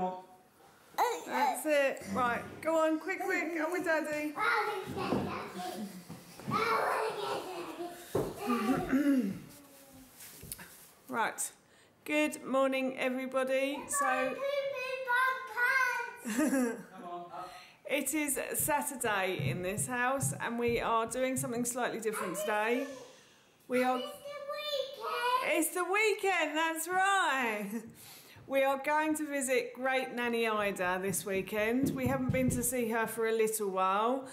animal. That's it. Right, go on, quick, come with Daddy. Right, good morning everybody. So, it is Saturday in this house and we are doing something slightly different today. We are... It's the weekend, that's right. We are going to visit Great Nanny Ida this weekend. We haven't been to see her for a little while.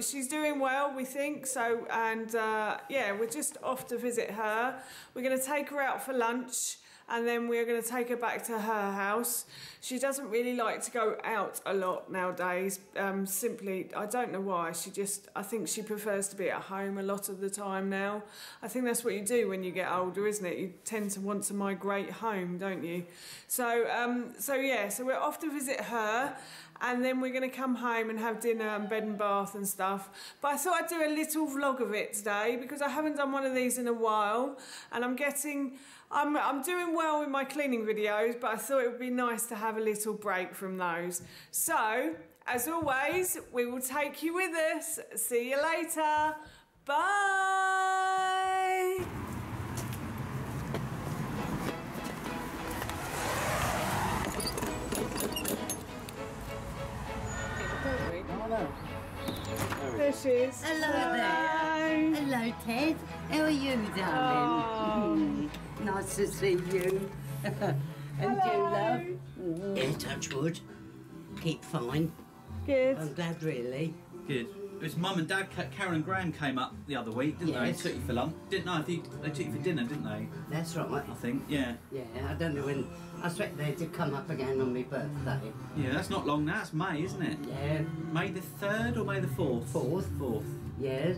She's doing well, we think, so, and yeah, we're just off to visit her. We're gonna take her out for lunch and then we're gonna take her back to her house. She doesn't really like to go out a lot nowadays, simply, I don't know why, I think she prefers to be at home a lot of the time now. I think that's what you do when you get older, isn't it? You tend to want to migrate home, don't you? So, yeah, so we're off to visit her and then we're going to come home and have dinner and bed and bath and stuff. But I thought I'd do a little vlog of it today because I haven't done one of these in a while and I'm doing well with my cleaning videos, but I thought it would be nice to have a little break from those. So, as always, we will take you with us. See you later. Bye. Hello. There she is. Hello there. Hello Ted. How are you, darling? Oh. Nice to see you. And hello. You, love? Yeah, touch wood. Keep fine. Good. I'm glad, really. Good. It was Mum and Dad. Karen and Graham came up the other week, didn't they? They took you for lunch. Didn't know. They took you for dinner, didn't they? That's right. I think, yeah. Yeah, I don't know when. I expect they to come up again on my birthday. Yeah, that's not long now. It's May, isn't it? Yeah. May the 3rd or May the 4th? 4th. 4th. Yeah.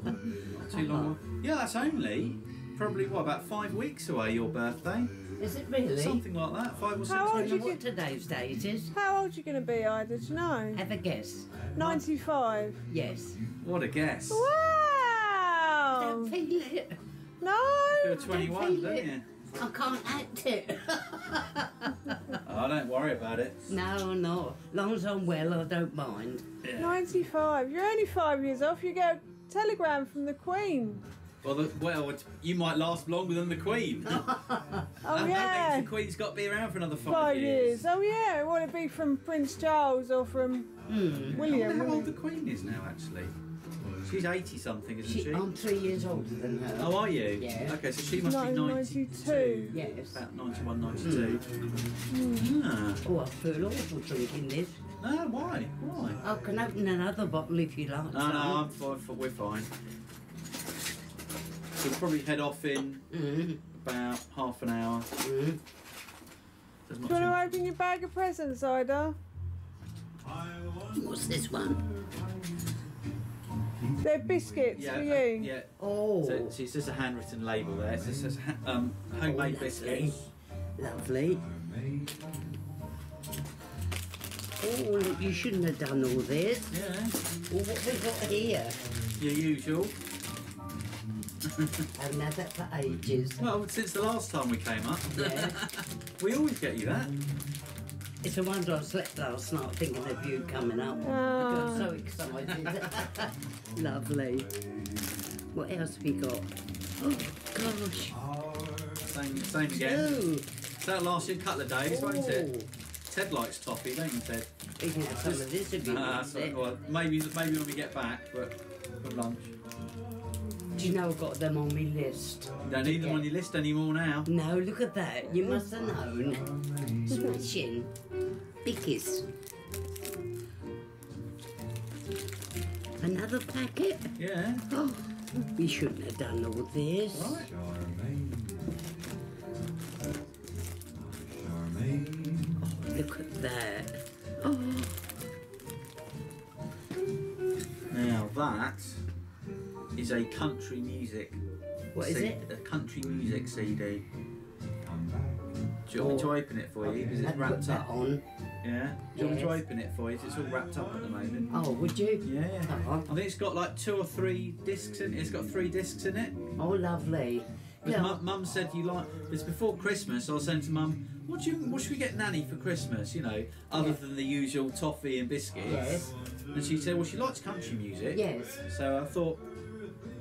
Not too long. Yeah, that's only probably, what, about 5 weeks away, your birthday? Is it really? Something like that, 5 or 6 weeks. How old you today's day it is? How old are you going to be, Ida, do you know? Have a guess. 95. Yes. What a guess. Wow! I don't feel it. No! You're 21, don't you? I can't act it. Oh, don't worry about it. No, I'm not. As long as I'm well, I don't mind. Yeah. 95. You're only 5 years off. You get a telegram from the Queen. Well, you might last longer than the Queen. I think the Queen's got to be around for another five years. Oh, yeah. Well, it'd be from Prince Charles or from William. I wonder how old the Queen is now, actually. She's 80-something, isn't she? I'm 3 years older than her. Oh, are you? Yeah. Okay, so she must be 92. Yes. About 91, 92. Mm. Ah. Oh, I feel awful drinking this. No, why? Why? I can open another bottle if you like. No, I'm fine. We're fine. We'll probably head off in about half an hour. Do you want to open your bag of presents, Ida? What's this one? They're biscuits for you. Yeah. Oh. So, it's just a handwritten label there. It says homemade biscuits. Lovely. Oh, look, you shouldn't have done all this. Yeah. Well, what have we got here? Your usual. I've had that for ages. Well, since the last time we came up. Yeah. We always get you that. It's a wonder I slept last night thinking of you coming up. I got so excited. Lovely. What else have you got? Oh, gosh. Same again. Ooh. That'll last you a couple of days, won't it? Ted likes toffee, don't you, Ted? He can have some of this if you want it. Well, maybe when we get back, but for lunch. Do you know I've got them on my list? You don't need them on your list anymore now. No, look at that. You must have known. Smashing. Big kiss. Another packet? Yeah. Oh, we shouldn't have done all this. Right. Oh, look at that. Oh. Now that... is a country music. What is it? A country music CD. Do you want me to open it for you? Because it's wrapped up. On. Yeah. Do you want me to open it for you? It's all wrapped up at the moment. Oh, would you? Yeah. I think it's got like 2 or 3 discs in it. It's got 3 discs in it. Oh, lovely. Mum said you like. Because before Christmas, I was saying to Mum, What should we get Nanny for Christmas, you know, other than the usual toffee and biscuits? Yes. And she said, well, she likes country music. Yes. So I thought...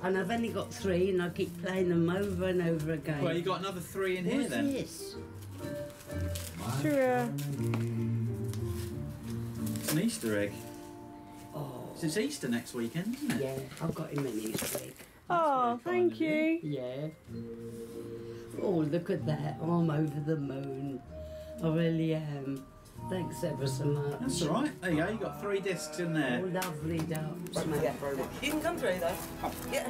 And I've only got 3 and I keep playing them over and over again. Well, you got another 3 in here then? What is this? Sure. It's an Easter egg. Oh. So it's Easter next weekend, isn't it? Yeah, I've got him an Easter egg. Oh, thank you. Yeah. Oh, look at that. I'm over the moon. I really am. Thanks ever so much. That's all right. There you go. You've got 3 discs in there. Oh, lovely dumps. You can come through, though. Yeah.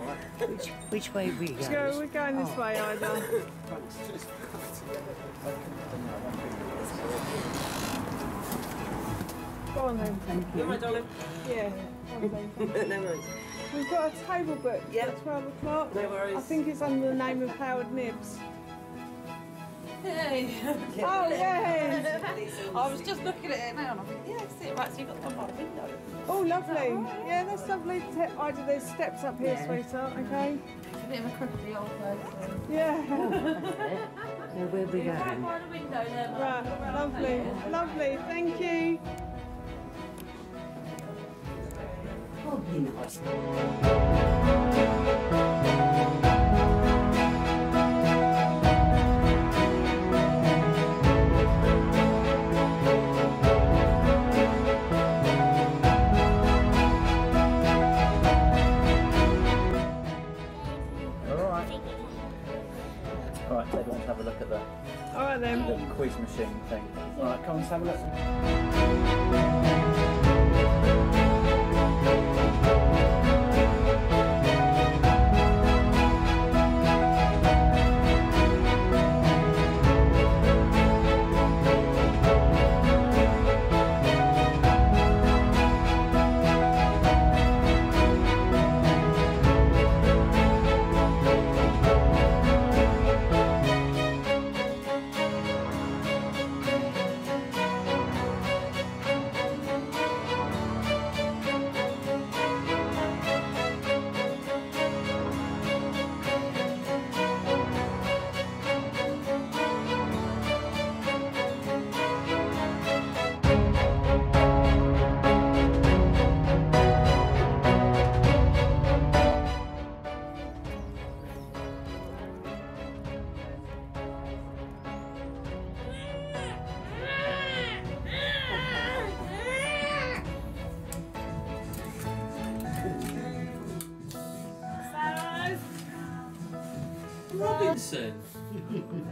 Which way we go? We're going this way, Ida. Go on, then. Thank you. My darling. Yeah. No worries. We've got a table book at 12 o'clock. No worries. I think it's under the name of Howard Nibs. Hey! Oh, yes! I was just looking at it now and I think, yeah, I see it. Right, so you've got the one by the window. Oh, lovely. That right? Yeah, that's lovely. Ida, there's steps up here, sweetheart, OK? It's a bit of a crookedy old place. Yeah. Yeah, where we go? Right by the window there, Mark. Right, lovely. Lovely, thank you. Oh, be nice. Quiz machine thing. All right, come on, have a look.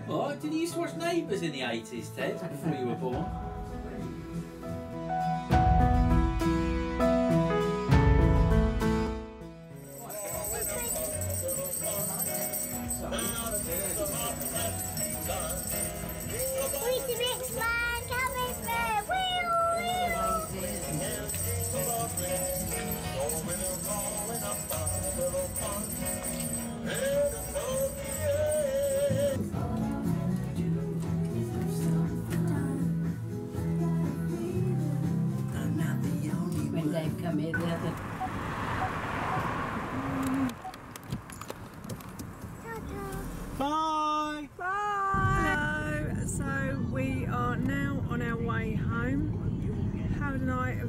What? Did you used to watch Neighbours in the 80s, Ted, before you were born?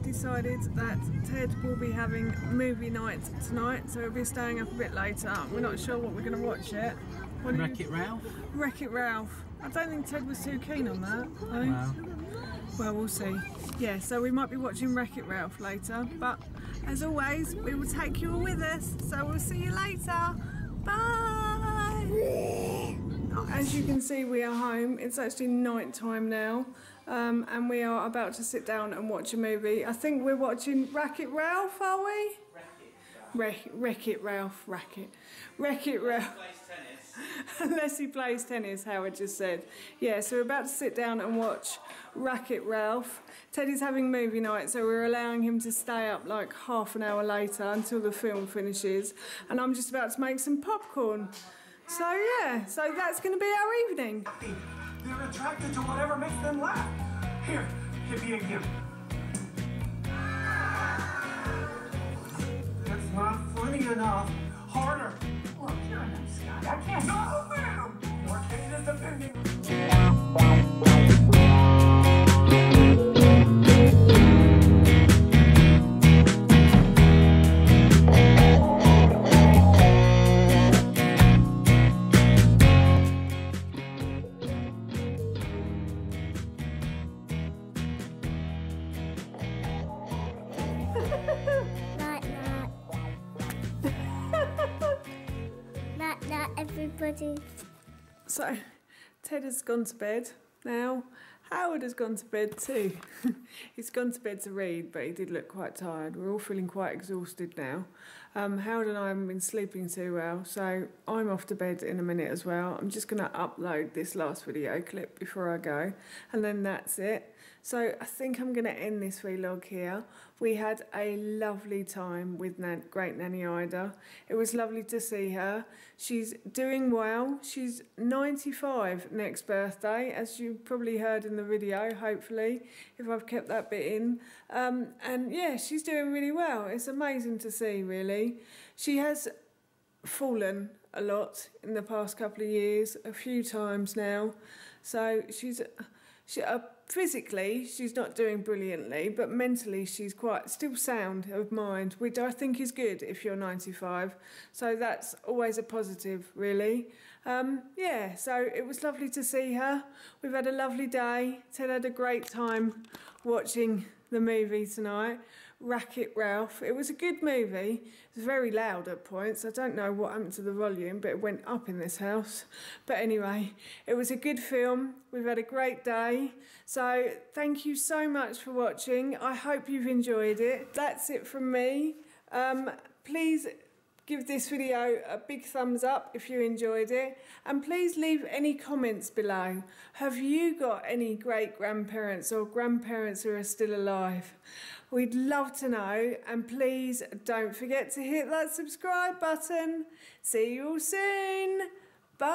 Decided that Ted will be having movie night tonight, so we'll be staying up a bit later. We're not sure what we're going to watch yet. Wreck-It Ralph? Wreck-It Ralph. I don't think Ted was too keen on that. Wow. Well, we'll see. Yeah, so we might be watching Wreck-It Ralph later, but as always, we will take you all with us, so we'll see you later. Bye! As you can see, we are home. It's actually night time now. And we are about to sit down and watch a movie. I think we're watching Wreck-It Ralph, are we? Wreck-It Ralph. Wreck-It Ralph. Unless he plays tennis, Howard just said. Yeah, so we're about to sit down and watch Wreck-It Ralph. Teddy's having movie night, so we're allowing him to stay up like half an hour later until the film finishes. And I'm just about to make some popcorn. So yeah, so that's going to be our evening. They're attracted to whatever makes them laugh. Here, give me a gift. That's not funny enough. Harder. Look, you're enough, Scott. I can't. No, ma'am! Your case is depending. Not that. Not that, everybody. So, Ted has gone to bed now. Howard has gone to bed too. He's gone to bed to read, but he did look quite tired. We're all feeling quite exhausted now. Howard and I haven't been sleeping too well, so I'm off to bed in a minute as well. I'm just going to upload this last video clip before I go, and then that's it. So I think I'm going to end this vlog here. We had a lovely time with Great Nanny Ida. It was lovely to see her. She's doing well. She's 95 next birthday, as you probably heard in the video, hopefully, if I've kept that bit in. And yeah, she's doing really well. It's amazing to see, really. She has fallen a lot in the past couple of years, a few times now. So physically, she's not doing brilliantly, but mentally she's quite still sound of mind, which I think is good if you're 95. So that's always a positive, really. Yeah, so it was lovely to see her. We've had a lovely day. Ted had a great time watching the movie tonight, Wreck-It Ralph. It was a good movie. It was very loud at points. I don't know what happened to the volume, but it went up in this house. But anyway, it was a good film. We've had a great day. So thank you so much for watching. I hope you've enjoyed it. That's it from me. Please give this video a big thumbs up if you enjoyed it, and please leave any comments below. Have you got any great-grandparents or grandparents who are still alive? We'd love to know, and please don't forget to hit that subscribe button. See you all soon. Bye!